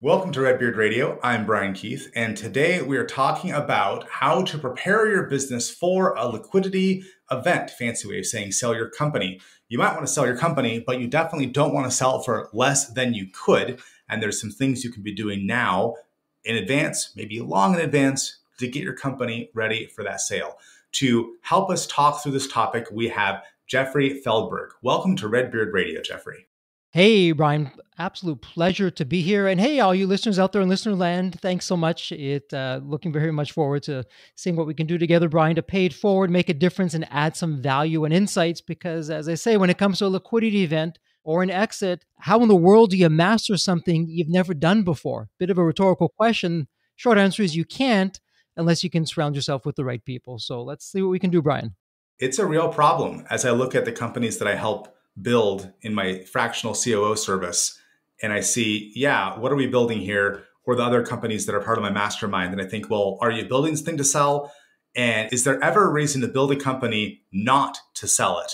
Welcome to Red Beard Radio. I'm Brian Keith, and today we are talking about how to prepare your business for a liquidity event. Fancy way of saying sell your company. You might want to sell your company, but you definitely don't want to sell it for less than you could. And there's some things you can be doing now in advance, maybe long in advance, to get your company ready for that sale. To help us talk through this topic, we have Jeffrey Feldberg. Welcome to Red Beard Radio, Jeffrey. Hey, Brian. Absolute pleasure to be here. And hey, all you listeners out there in listener land, thanks so much. Looking very much forward to seeing what we can do together, Brian, to pay it forward, make a difference, and add some value and insights. Because as I say, when it comes to a liquidity event or an exit, how in the world do you master something you've never done before? Bit of a rhetorical question. Short answer is you can't unless you can surround yourself with the right people. So let's see what we can do, Brian. It's a real problem. As I look at the companies that I help build in my fractional COO service. And I see, yeah, what are we building here? Or the other companies that are part of my mastermind. And I think, well, are you building this thing to sell? And is there ever a reason to build a company not to sell it?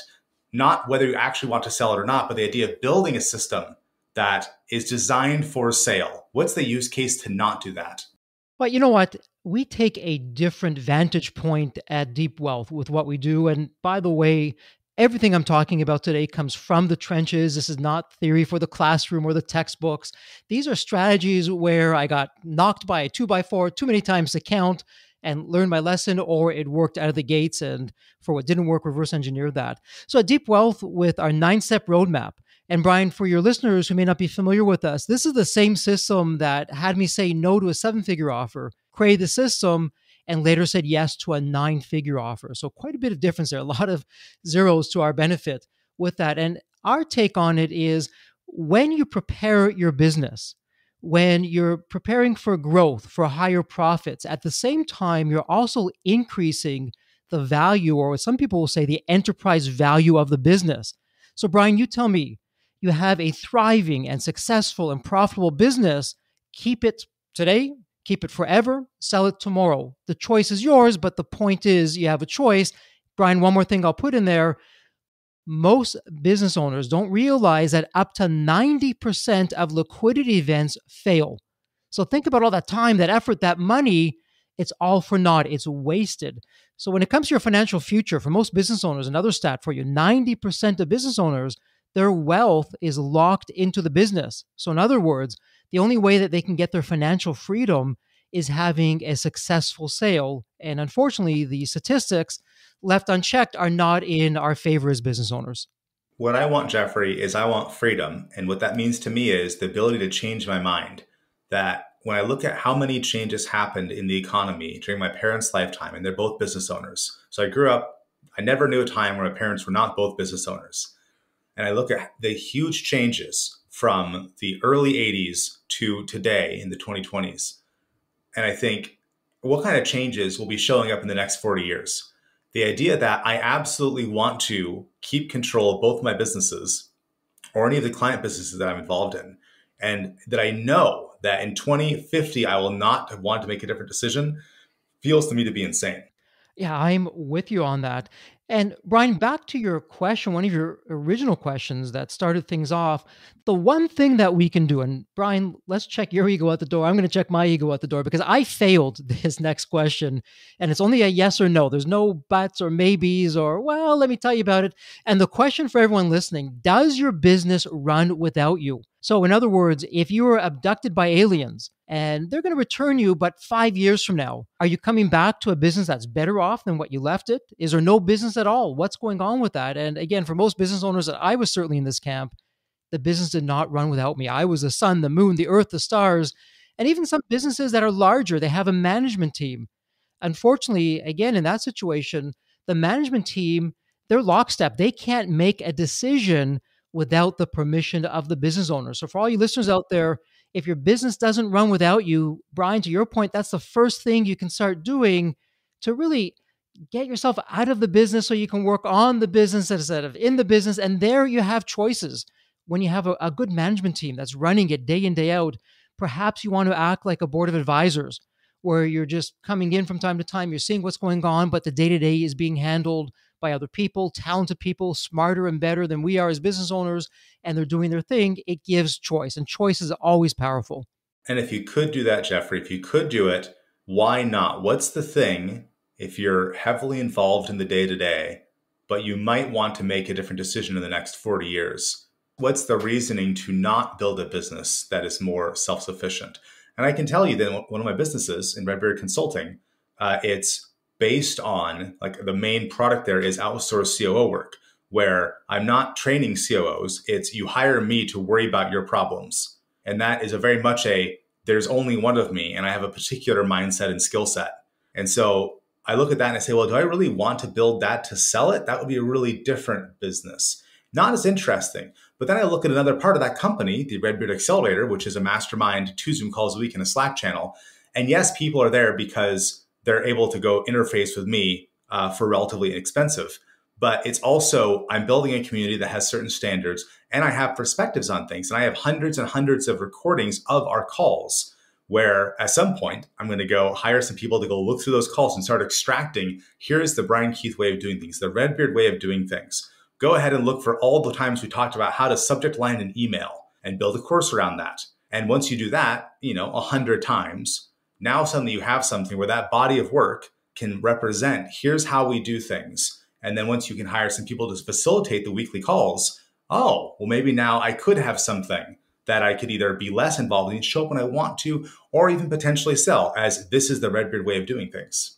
Not whether you actually want to sell it or not, but the idea of building a system that is designed for sale. What's the use case to not do that? But you know what? We take a different vantage point at Deep Wealth with what we do. And by the way, everything I'm talking about today comes from the trenches. This is not theory for the classroom or the textbooks. These are strategies where I got knocked by a 2x4 too many times to count and learned my lesson, or it worked out of the gates, and for what didn't work, reverse engineer that. So at Deep Wealth with our 9-step roadmap, and Brian, for your listeners who may not be familiar with us, this is the same system that had me say no to a 7-figure offer, create the system, and later said yes to a 9-figure offer. So quite a bit of difference there, a lot of zeros to our benefit with that. And our take on it is when you prepare your business, when you're preparing for growth, for higher profits, at the same time, you're also increasing the value, or what some people will say, the enterprise value of the business. So Brian, you tell me, you have a thriving and successful and profitable business. Keep it today. Keep it forever, sell it tomorrow. The choice is yours, but the point is you have a choice. Brian, one more thing I'll put in there. Most business owners don't realize that up to 90% of liquidity events fail. So think about all that time, that effort, that money. It's all for naught. It's wasted. So when it comes to your financial future, for most business owners, another stat for you, 90% of business owners, their wealth is locked into the business. So in other words, the only way that they can get their financial freedom is having a successful sale. And unfortunately, the statistics left unchecked are not in our favor as business owners. What I want, Jeffrey, is I want freedom. And what that means to me is the ability to change my mind. That when I look at how many changes happened in the economy during my parents' lifetime, and they're both business owners. So I grew up, I never knew a time where my parents were not both business owners. And I look at the huge changes from the early 80s to today in the 2020s. And I think, what kind of changes will be showing up in the next 40 years? The idea that I absolutely want to keep control of both my businesses or any of the client businesses that I'm involved in, and that I know that in 2050, I will not want to make a different decision, feels to me to be insane. Yeah, I'm with you on that. And Brian, back to your question, one of your original questions that started things off, the one thing that we can do, and Brian, let's check your ego out the door. I'm going to check my ego out the door because I failed this next question and it's only a yes or no. There's no buts or maybes or, well, let me tell you about it. And the question for everyone listening, does your business run without you? So in other words, if you were abducted by aliens and they're going to return you, but 5 years from now, are you coming back to a business that's better off than what you left it? Is there no business at all? What's going on with that? And again, for most business owners, I was certainly in this camp, the business did not run without me. I was the sun, the moon, the earth, the stars, and even some businesses that are larger, they have a management team. Unfortunately, again, in that situation, the management team, they're lockstep. They can't make a decision without the permission of the business owner. So for all you listeners out there, if your business doesn't run without you, Brian, to your point, that's the first thing you can start doing to really get yourself out of the business so you can work on the business instead of in the business. And there you have choices. When you have a good management team that's running it day in, day out, perhaps you want to act like a board of advisors where you're just coming in from time to time, you're seeing what's going on, but the day-to-day is being handled by other people, talented people, smarter and better than we are as business owners, and they're doing their thing. It gives choice, and choice is always powerful. And if you could do that, Jeffrey, if you could do it, why not? What's the thing, if you're heavily involved in the day-to-day, but you might want to make a different decision in the next 40 years? What's the reasoning to not build a business that is more self-sufficient? And I can tell you that one of my businesses in Redberry Consulting, it's based on, like, the main product there is outsourced COO work, where I'm not training COOs. It's you hire me to worry about your problems. And that is a very much a, there's only one of me, and I have a particular mindset and skill set. And so I look at that and I say, well, do I really want to build that to sell it? That would be a really different business. Not as interesting. But then I look at another part of that company, the Red Beard Accelerator, which is a mastermind, 2 Zoom calls a week in a Slack channel. And yes, people are there because they're able to go interface with me for relatively inexpensive. But it's also, I'm building a community that has certain standards, and I have perspectives on things. And I have hundreds and hundreds of recordings of our calls where at some point I'm going to go hire some people to go look through those calls and start extracting. Here's the Brian Keith way of doing things, the Red Beard way of doing things. Go ahead and look for all the times we talked about how to subject line an email and build a course around that. And once you do that, 100 times, now suddenly you have something where that body of work can represent, here's how we do things. And then once you can hire some people to facilitate the weekly calls, oh, well, maybe now I could have something that I could either be less involved in, show up when I want to, or even potentially sell as this is the Red Beard way of doing things.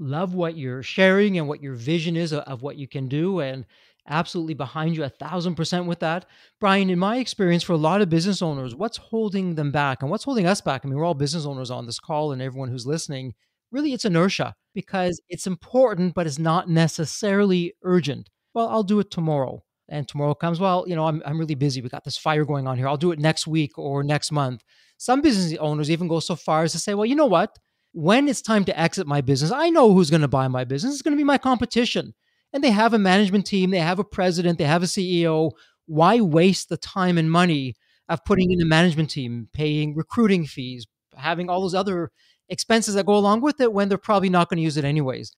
Love what you're sharing and what your vision is of what you can do, and absolutely behind you 1,000% with that. Brian, in my experience, for a lot of business owners, what's holding them back and what's holding us back? I mean, we're all business owners on this call and everyone who's listening. Really, it's inertia, because it's important, but it's not necessarily urgent. Well, I'll do it tomorrow. And tomorrow comes, well, I'm really busy. We got this fire going on here. I'll do it next week or next month. Some business owners even go so far as to say, well, you know what? When it's time to exit my business, I know who's going to buy my business. It's going to be my competition. And they have a management team. They have a president. They have a CEO. Why waste the time and money of putting in a management team, paying recruiting fees, having all those other expenses that go along with it when they're probably not going to use it anyways?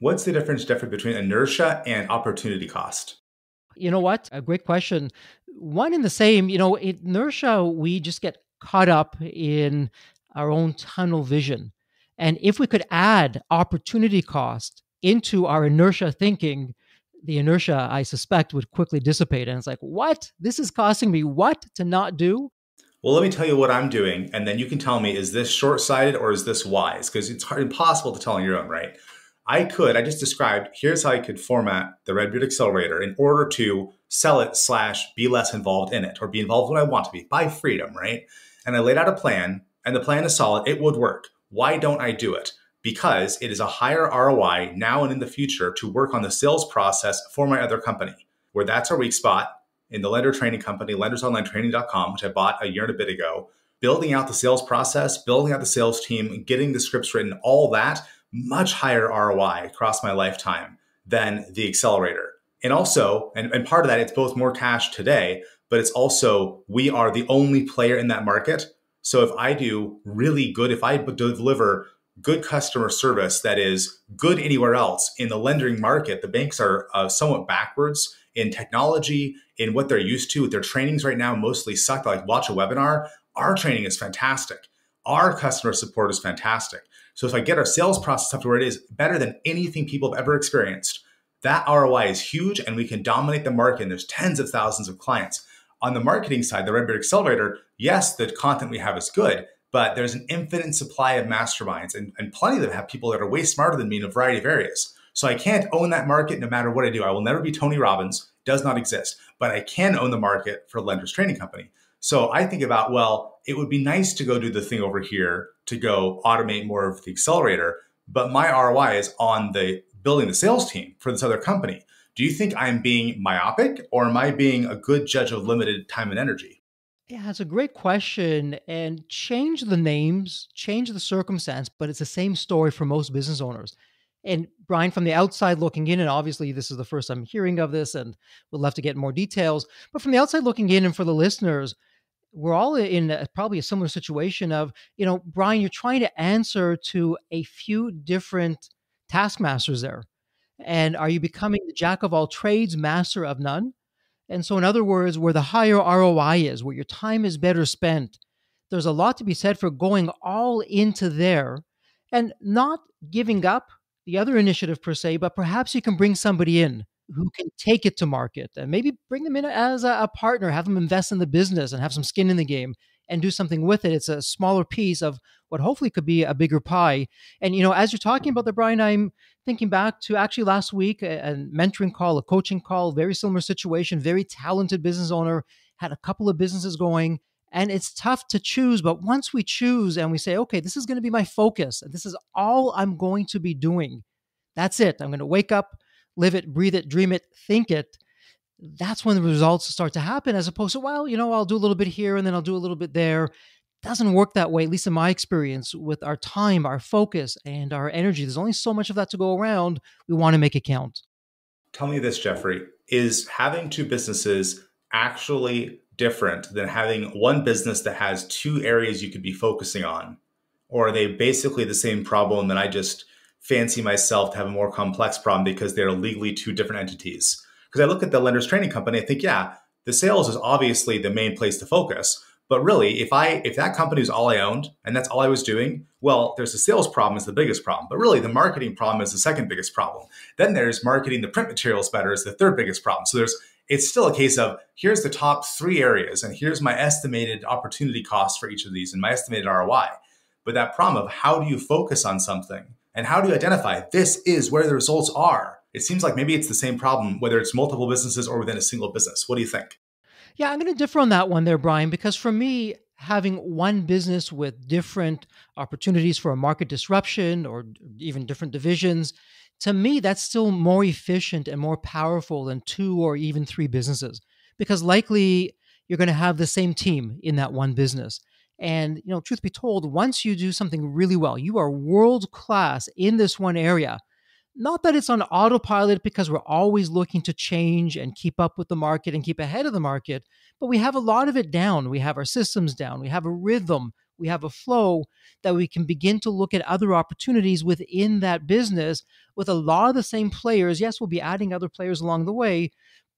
What's the difference, Jeffrey, between inertia and opportunity cost? You know what? A great question. One in the same. Inertia, we just get caught up in our own tunnel vision. And if we could add opportunity cost into our inertia thinking, the inertia, I suspect, would quickly dissipate. And it's like, what? This is costing me what to not do? Well, let me tell you what I'm doing, and then you can tell me, is this short-sighted or is this wise? Because it's impossible to tell on your own, right? I just described, here's how I could format the Red Beard Accelerator in order to sell it / be less involved in it, or be involved when I want to be, by freedom, right? And I laid out a plan, and the plan is solid. It would work. Why don't I do it? Because it is a higher ROI now and in the future to work on the sales process for my other company, where that's our weak spot in the lender training company, LendersOnlineTraining.com, which I bought a year and a bit ago. Building out the sales process, building out the sales team, getting the scripts written, all that, much higher ROI across my lifetime than the accelerator. And also, and part of that, it's both more cash today, but it's also, we are the only player in that market. So if I do really good, if I deliver good customer service that is good anywhere else in the lending market, the banks are somewhat backwards in technology, in what they're used to. Their trainings right now mostly suck. Like, watch a webinar. Our training is fantastic. Our customer support is fantastic. So if I get our sales process up to where it is better than anything people have ever experienced, that ROI is huge and we can dominate the market. And there's tens of thousands of clients. On the marketing side, the Red Beard Accelerator, yes, the content we have is good, but there's an infinite supply of masterminds and plenty of them have people that are way smarter than me in a variety of areas. So I can't own that market no matter what I do. I will never be Tony Robbins, does not exist, but I can own the market for Lenders Training Company. So I think about, well, it would be nice to go do the thing over here to go automate more of the accelerator, but my ROI is on the building the sales team for this other company. Do you think I'm being myopic, or am I being a good judge of limited time and energy? Yeah, that's a great question. And change the names, change the circumstance, but it's the same story for most business owners. And Brian, from the outside looking in, and obviously this is the first time hearing of this and we'll have to get more details, but from the outside looking in and for the listeners, we're all in probably a similar situation of, Brian, you're trying to answer to a few different taskmasters there. And are you becoming the jack of all trades, master of none? And so in other words, where the higher ROI is, where your time is better spent, there's a lot to be said for going all into there and not giving up the other initiative per se, but perhaps you can bring somebody in who can take it to market and maybe bring them in as a partner, have them invest in the business and have some skin in the game and do something with it. It's a smaller piece of what hopefully could be a bigger pie. And, you know, as you're talking about that, Brian, I'm thinking back to actually last week, a mentoring call, a coaching call, very similar situation, very talented business owner, had a couple of businesses going. And it's tough to choose, but once we choose and we say, okay, this is going to be my focus, and this is all I'm going to be doing, that's it. I'm going to wake up, live it, breathe it, dream it, think it. That's when the results start to happen, as opposed to, well, you know, I'll do a little bit here and then I'll do a little bit there. It doesn't work that way, at least in my experience, with our time, our focus, and our energy. There's only so much of that to go around. We want to make it count. Tell me this, Jeffrey, is having two businesses actually different than having one business that has two areas you could be focusing on? Or are they basically the same problem that I just fancy myself to have a more complex problem because they're legally two different entities? Because I look at the Lenders Training Company, I think, yeah, the sales is obviously the main place to focus. But really, if that company is all I owned and that's all I was doing, well, there's the sales problem is the biggest problem. But really, the marketing problem is the second biggest problem. Then there's marketing the print materials better is the third biggest problem. So it's still a case of here's the top three areas and here's my estimated opportunity cost for each of these and my estimated ROI. But that problem of how do you focus on something and how do you identify this is where the results are? It seems like maybe it's the same problem, whether it's multiple businesses or within a single business. What do you think? Yeah, I'm going to differ on that one there, Brian, because for me, having one business with different opportunities for a market disruption or even different divisions, to me, that's still more efficient and more powerful than two or even three businesses, because likely you're going to have the same team in that one business. And, you know, truth be told, once you do something really well, you are world class in this one area. Not that it's on autopilot because we're always looking to change and keep up with the market and keep ahead of the market, but we have a lot of it down. We have our systems down. We have a rhythm. We have a flow that we can begin to look at other opportunities within that business with a lot of the same players. Yes, we'll be adding other players along the way,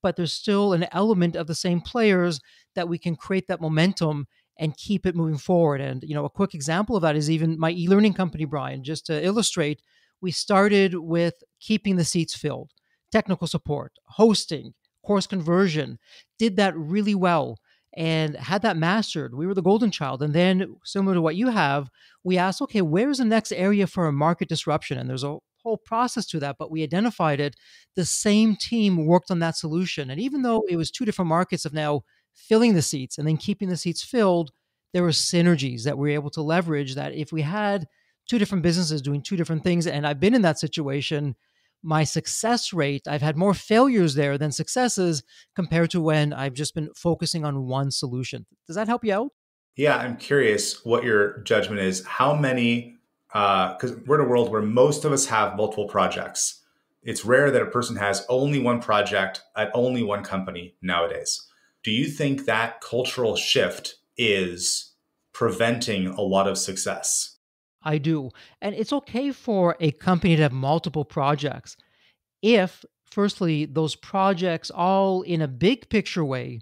but there's still an element of the same players that we can create that momentum and keep it moving forward. And, you know, a quick example of that is even my e-learning company, Brian, just to illustrate, we started with keeping the seats filled, technical support, hosting, course conversion, did that really well. And had that mastered, we were the golden child. And then similar to what you have, we asked, okay, where's the next area for a market disruption? And there's a whole process to that, but we identified it. The same team worked on that solution. And even though it was two different markets of now filling the seats and then keeping the seats filled, there were synergies that we were able to leverage that if we had two different businesses doing two different things, and I've been in that situation, my success rate, I've had more failures there than successes compared to when I've just been focusing on one solution. Does that help you out? Yeah, I'm curious what your judgment is. How many, because we're in a world where most of us have multiple projects. It's rare that a person has only one project at only one company nowadays. Do you think that cultural shift is preventing a lot of success? I do. And it's okay for a company to have multiple projects if, firstly, those projects all in a big picture way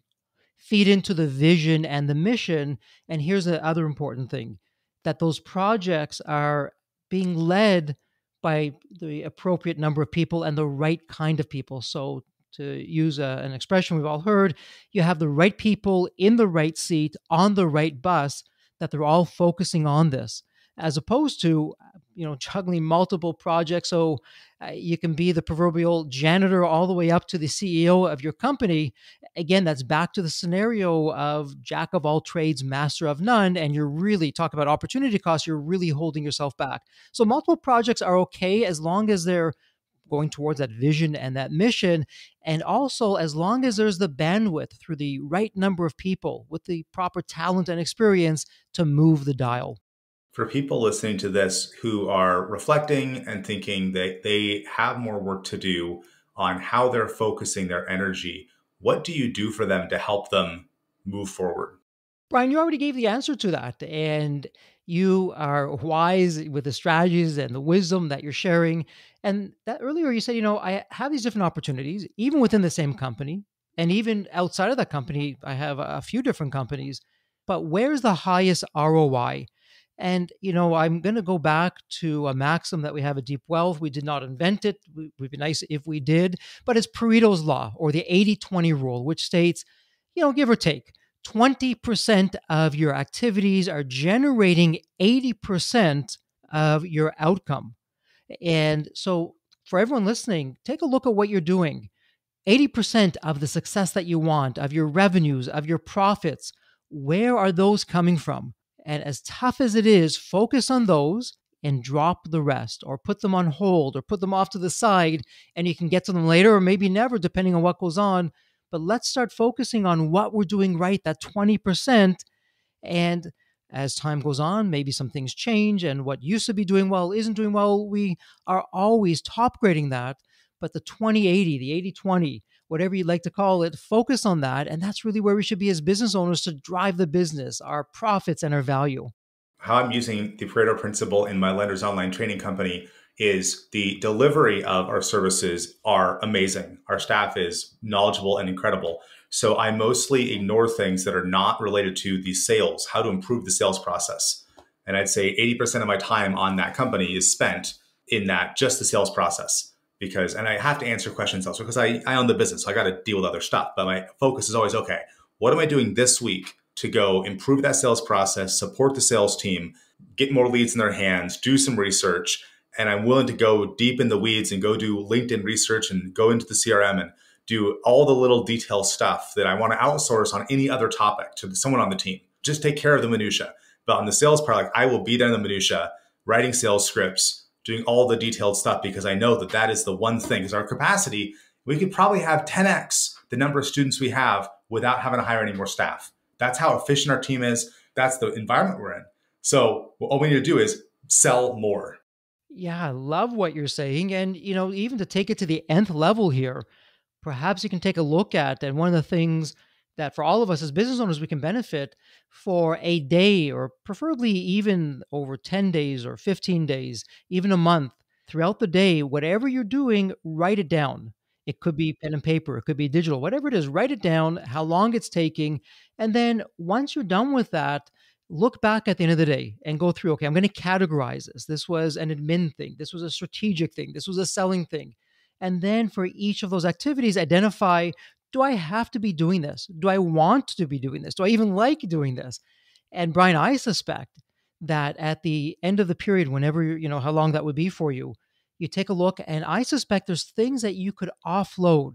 feed into the vision and the mission. And here's the other important thing, that those projects are being led by the appropriate number of people and the right kind of people. So to use an expression we've all heard, you have the right people in the right seat on the right bus, that they're all focusing on this, as opposed to, you know, juggling multiple projects. So you can be the proverbial janitor all the way up to the CEO of your company. Again, that's back to the scenario of jack of all trades, master of none. And you're really, talk about opportunity costs, you're really holding yourself back. So multiple projects are okay as long as they're going towards that vision and that mission. And also as long as there's the bandwidth through the right number of people with the proper talent and experience to move the dial. For people listening to this who are reflecting and thinking that they have more work to do on how they're focusing their energy, what do you do for them to help them move forward? Brian, you already gave the answer to that. And you are wise with the strategies and the wisdom that you're sharing. And that earlier you said, you know, I have these different opportunities, even within the same company. And even outside of that company, I have a few different companies. but where's the highest ROI? And, you know, I'm going to go back to a maxim that we have at Deep Wealth. We did not invent it. It would be nice if we did, but it's Pareto's Law, or the 80-20 rule, which states, you know, give or take, 20% of your activities are generating 80% of your outcome. And so for everyone listening, take a look at what you're doing. 80% of the success that you want, of your revenues, of your profits, where are those coming from? And as tough as it is, focus on those and drop the rest, or put them on hold, or put them off to the side, and you can get to them later or maybe never, depending on what goes on. But let's start focusing on what we're doing right, that 20%. And as time goes on, maybe some things change, and what used to be doing well isn't doing well. We are always top grading that. But the 20-80, the 80-20, whatever you'd like to call it, focus on that. And that's really where we should be as business owners, to drive the business, our profits, and our value. How I'm using the Pareto principle in my Lenders Online Training Company is the delivery of our services are amazing. Our staff is knowledgeable and incredible. So I mostly ignore things that are not related to the sales, how to improve the sales process. And I'd say 80% of my time on that company is spent in that, just the sales process. Because, and I have to answer questions also because I own the business. So I got to deal with other stuff, but my focus is always, okay, what am I doing this week to go improve that sales process, support the sales team, get more leads in their hands, do some research. And I'm willing to go deep in the weeds and go do LinkedIn research and go into the CRM and do all the little detail stuff that I want to outsource on any other topic to someone on the team. Just take care of the minutia. But on the sales part, like, I will be down in the minutia, writing sales scripts, doing all the detailed stuff, because I know that that is the one thing. Because our capacity, we could probably have 10x the number of students we have without having to hire any more staff. That's how efficient our team is. That's the environment we're in. So all we need to do is sell more. Yeah, I love what you're saying. And, you know, even to take it to the nth level here, perhaps you can take a look at, and one of the things that for all of us as business owners, we can benefit for a day, or preferably even over 10 days or 15 days, even a month. Throughout the day, whatever you're doing, write it down. It could be pen and paper, it could be digital, whatever it is, write it down, how long it's taking. And then once you're done with that, look back at the end of the day and go through, okay, I'm going to categorize this. This was an admin thing. This was a strategic thing. This was a selling thing. And then for each of those activities, identify, do I have to be doing this? Do I want to be doing this? Do I even like doing this? And Brian, I suspect that at the end of the period, whenever, you know, how long that would be for you, you take a look, and I suspect there's things that you could offload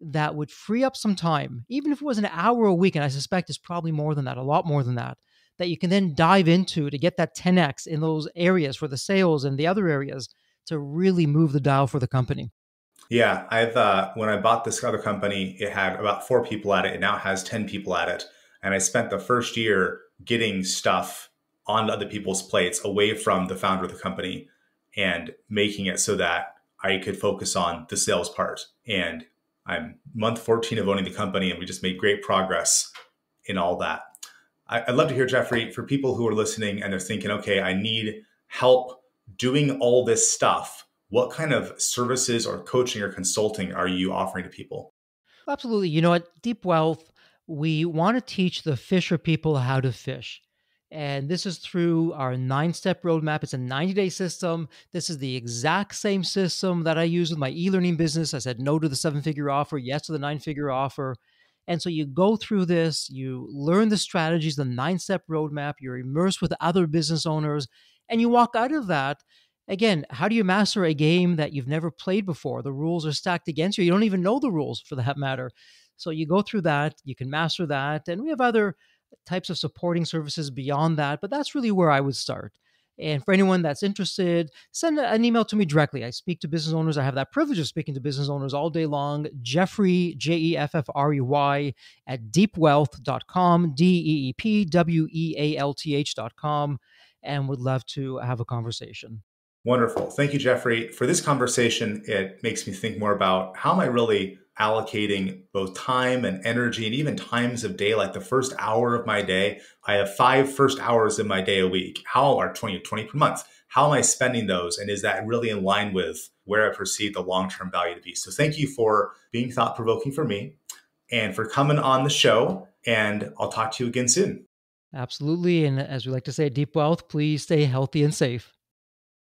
that would free up some time, even if it was an hour a week. And I suspect it's probably more than that, a lot more than that, that you can then dive into to get that 10x in those areas for the sales and the other areas to really move the dial for the company. Yeah, I've when I bought this other company, it had about 4 people at it. It now has 10 people at it. And I spent the first year getting stuff on other people's plates away from the founder of the company and making it so that I could focus on the sales part. And I'm month 14 of owning the company, and we just made great progress in all that. I'd love to hear, Jeffrey, for people who are listening and they're thinking, okay, I need help doing all this stuff. What kind of services or coaching or consulting are you offering to people? Absolutely. You know, at Deep Wealth, we want to teach the fisher people how to fish. And this is through our 9-step roadmap. It's a 90-day system. This is the exact same system that I use with my e-learning business. I said no to the 7-figure offer, yes to the 9-figure offer. And so you go through this, you learn the strategies, the 9-step roadmap, you're immersed with other business owners, and you walk out of that. Again, how do you master a game that you've never played before? The rules are stacked against you. You don't even know the rules, for that matter. So you go through that, you can master that. And we have other types of supporting services beyond that, but that's really where I would start. And for anyone that's interested, send an email to me directly. I speak to business owners. I have that privilege of speaking to business owners all day long. Jeffrey, Jeffrey, at deepwealth.com, deepwealth.com, and would love to have a conversation. Wonderful. Thank you, Jeffrey. For this conversation, it makes me think more about how am I really allocating both time and energy, and even times of day, like the first hour of my day. I have 5 first hours in my day a week. How are 20 per month? How am I spending those? And is that really in line with where I perceive the long-term value to be? So thank you for being thought-provoking for me and for coming on the show. And I'll talk to you again soon. Absolutely. And as we like to say at Deep Wealth, please stay healthy and safe.